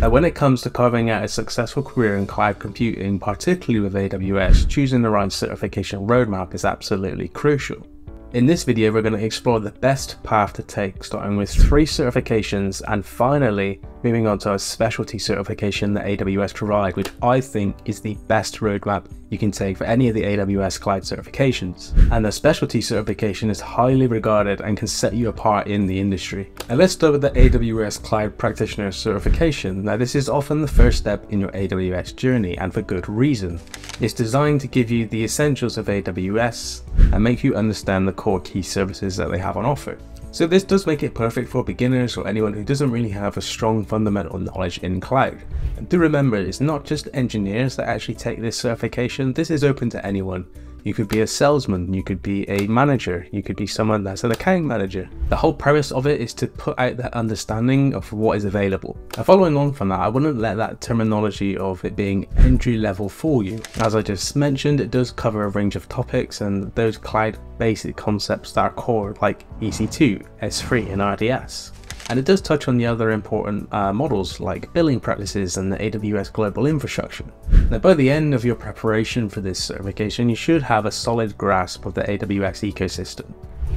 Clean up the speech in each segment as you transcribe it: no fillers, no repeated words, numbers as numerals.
Now, when it comes to carving out a successful career in cloud computing, particularly with AWS, choosing the right certification roadmap is absolutely crucial. In this video, we're going to explore the best path to take, starting with 3 certifications and finally moving on to a specialty certification that AWS provide, which I think is the best roadmap you can take for any of the AWS cloud certifications. And the specialty certification is highly regarded and can set you apart in the industry. Now let's start with the AWS Cloud Practitioner certification. Now this is often the first step in your AWS journey, and for good reason. It's designed to give you the essentials of AWS and make you understand the core key services that they have on offer. So this does make it perfect for beginners or anyone who doesn't really have a strong fundamental knowledge in cloud. And do remember, it's not just engineers that actually take this certification. This is open to anyone. You could be a salesman, you could be a manager, you could be someone that's an account manager. The whole premise of it is to put out that understanding of what is available. Now following on from that, I wouldn't let that terminology of it being entry level fool you. As I just mentioned, it does cover a range of topics and those cloud basic concepts that are core, like EC2, S3 and RDS. And it does touch on the other important models like billing practices and the AWS global infrastructure. Now by the end of your preparation for this certification, you should have a solid grasp of the AWS ecosystem,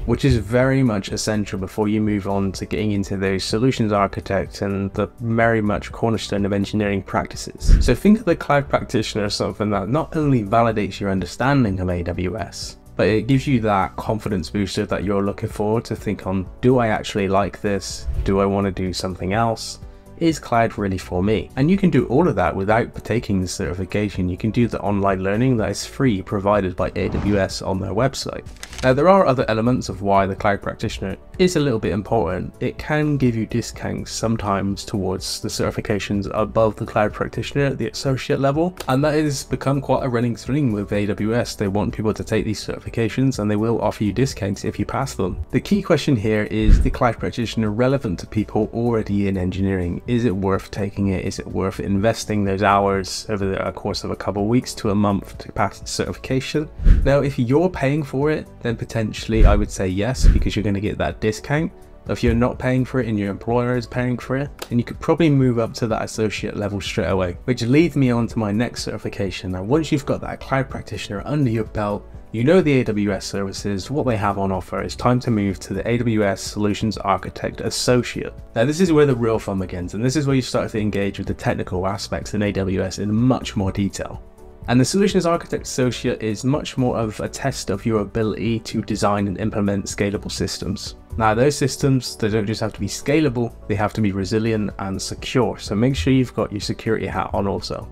which is very much essential before you move on to getting into those solutions architects and the very much cornerstone of engineering practices. So think of the cloud practitioner as something that not only validates your understanding of AWS, but it gives you that confidence booster that you're looking for to think on, do I actually like this? Do I want to do something else? Is cloud really for me? And you can do all of that without taking the certification. You can do the online learning that is free provided by AWS on their website. Now there are other elements of why the cloud practitioner is a little bit important. It can give you discounts sometimes towards the certifications above the cloud practitioner at the associate level, and that has become quite a running thing with AWS. They want people to take these certifications and they will offer you discounts if you pass them. The key question here is the cloud practitioner relevant to people already in engineering? Is it worth taking it? Is it worth investing those hours over the course of a couple of weeks to a month to pass the certification? Now, if you're paying for it, then potentially I would say yes, because you're going to get that discount. If you're not paying for it and your employer is paying for it, then you could probably move up to that associate level straight away, which leads me on to my next certification. Now, once you've got that cloud practitioner under your belt, you know the AWS services, what they have on offer, it's time to move to the AWS Solutions Architect Associate. Now this is where the real fun begins, and this is where you start to engage with the technical aspects in AWS in much more detail. And the Solutions Architect Associate is much more of a test of your ability to design and implement scalable systems. Now those systems, they don't just have to be scalable, they have to be resilient and secure. So make sure you've got your security hat on also.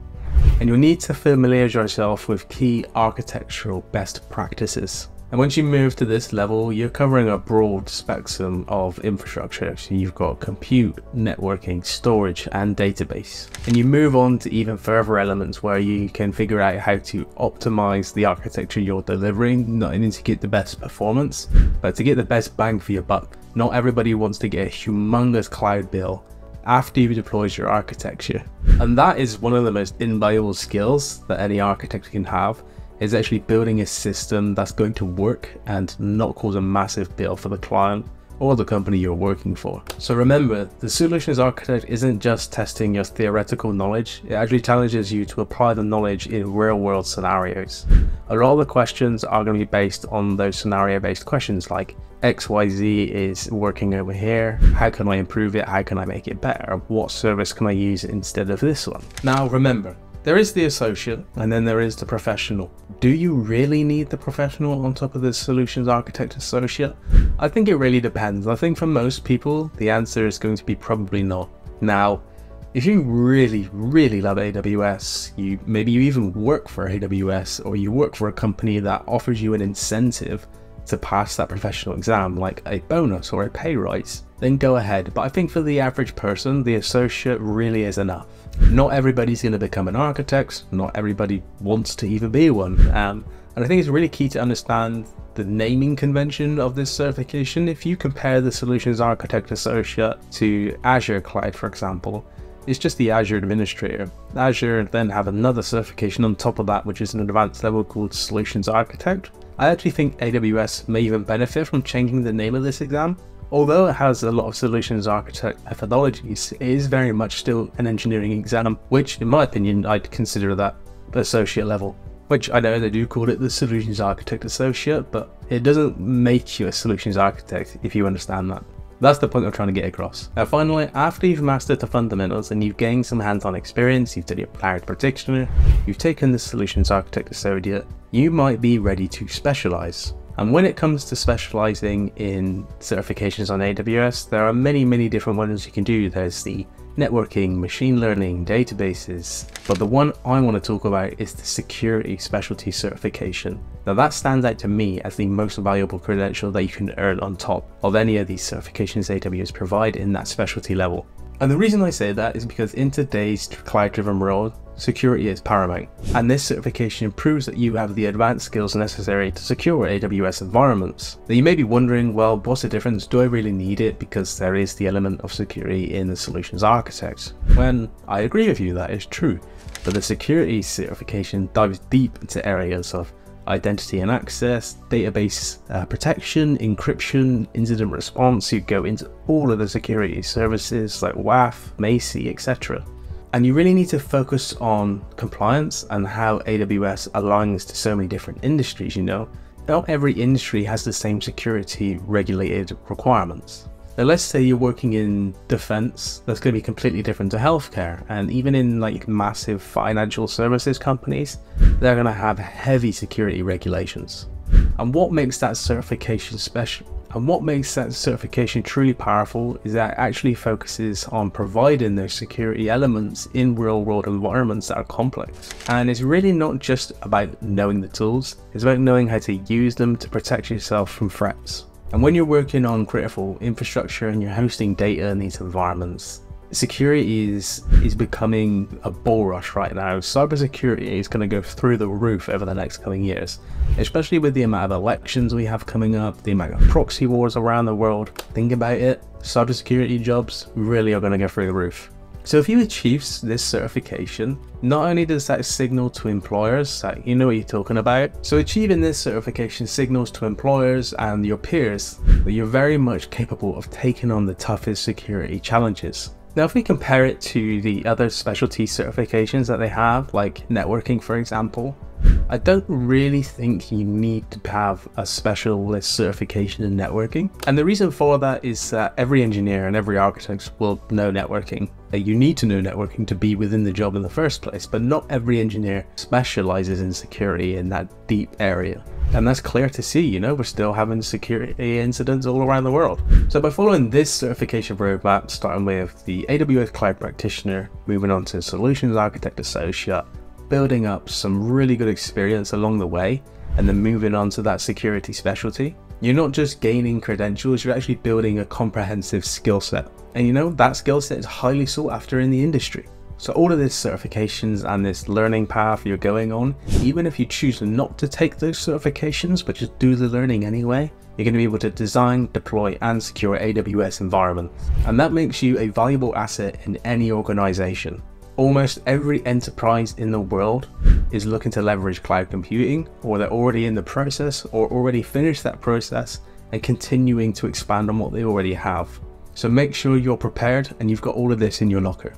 And you'll need to familiarize yourself with key architectural best practices. And once you move to this level, you're covering a broad spectrum of infrastructure. So you've got compute, networking, storage, and database. And you move on to even further elements where you can figure out how to optimize the architecture you're delivering, not only to get the best performance, but to get the best bang for your buck. Not everybody wants to get a humongous cloud bill after you deploy your architecture. And that is one of the most invaluable skills that any architect can have, is actually building a system that's going to work and not cause a massive bill for the client or the company you're working for. So remember, the Solutions Architect isn't just testing your theoretical knowledge, it actually challenges you to apply the knowledge in real world scenarios. A lot of the questions are going to be based on those scenario based questions like XYZ is working over here, how can I improve it, how can I make it better, what service can I use instead of this one? Now remember, there is the associate and then there is the professional. Do you really need the professional on top of the Solutions Architect Associate? I think it really depends. I think for most people, the answer is going to be probably not. Now, if you really, really love AWS, maybe you even work for AWS or you work for a company that offers you an incentive to pass that professional exam, like a bonus or a pay rise, then go ahead. But I think for the average person, the associate really is enough. Not everybody's going to become an architect, not everybody wants to even be one. And I think it's really key to understand the naming convention of this certification. If you compare the Solutions Architect Associate to Azure Cloud, for example, it's just the Azure Administrator. Azure then have another certification on top of that, which is an advanced level called Solutions Architect. I actually think AWS may even benefit from changing the name of this exam Although it has a lot of solutions architect methodologies, it is very much still an engineering exam, which in my opinion, I'd consider that associate level, which I know they do call it the solutions architect associate, but it doesn't make you a solutions architect, if you understand that. That's the point I'm trying to get across. Now finally, after you've mastered the fundamentals and you've gained some hands-on experience, you've done your cloud practitioner, you've taken the solutions architect associate, you might be ready to specialize. And when it comes to specializing in certifications on AWS, there are many different ones you can do. There's the networking, machine learning, databases, but the one I want to talk about is the security specialty certification. Now that stands out to me as the most valuable credential that you can earn on top of any of these certifications AWS provide in that specialty level. And the reason I say that is because in today's cloud-driven world, security is paramount, and this certification proves that you have the advanced skills necessary to secure AWS environments. Now you may be wondering, well, what's the difference? Do I really need it? Because there is the element of security in the solutions architect. When I agree with you, that is true, but the security certification dives deep into areas of identity and access, database protection, encryption, incident response. You go into all of the security services like WAF, MACI, etc. And you really need to focus on compliance and how AWS aligns to so many different industries, you know. Not every industry has the same security regulated requirements. Now let's say you're working in defense, that's going to be completely different to healthcare, and even in like massive financial services companies, they're going to have heavy security regulations. And what makes that certification special? And what makes that certification truly powerful is that it actually focuses on providing those security elements in real world environments that are complex. And it's really not just about knowing the tools, it's about knowing how to use them to protect yourself from threats. And when you're working on critical infrastructure and you're hosting data in these environments, security is becoming a bull rush right now. Cybersecurity is going to go through the roof over the next coming years, especially with the amount of elections we have coming up, the amount of proxy wars around the world. Think about it, cybersecurity jobs really are going to go through the roof. So if you achieve this certification, not only does that signal to employers that you know what you're talking about, so achieving this certification signals to employers and your peers that you're very much capable of taking on the toughest security challenges. Now if we compare it to the other specialty certifications that they have, like networking for example, I don't really think you need to have a specialist certification in networking. And the reason for that is that every engineer and every architect will know networking. You need to know networking to be within the job in the first place, but not every engineer specializes in security in that deep area. And that's clear to see, you know, we're still having security incidents all around the world. So by following this certification roadmap, starting with the AWS Cloud Practitioner, moving on to Solutions Architect Associate, building up some really good experience along the way, and then moving on to that security specialty, you're not just gaining credentials, you're actually building a comprehensive skill set. And you know, that skill set is highly sought after in the industry. So all of these certifications and this learning path you're going on, even if you choose not to take those certifications, but just do the learning anyway, you're going to be able to design, deploy, and secure AWS environments. And that makes you a valuable asset in any organization. Almost every enterprise in the world is looking to leverage cloud computing, or they're already in the process, or already finished that process, and continuing to expand on what they already have. So make sure you're prepared and you've got all of this in your locker.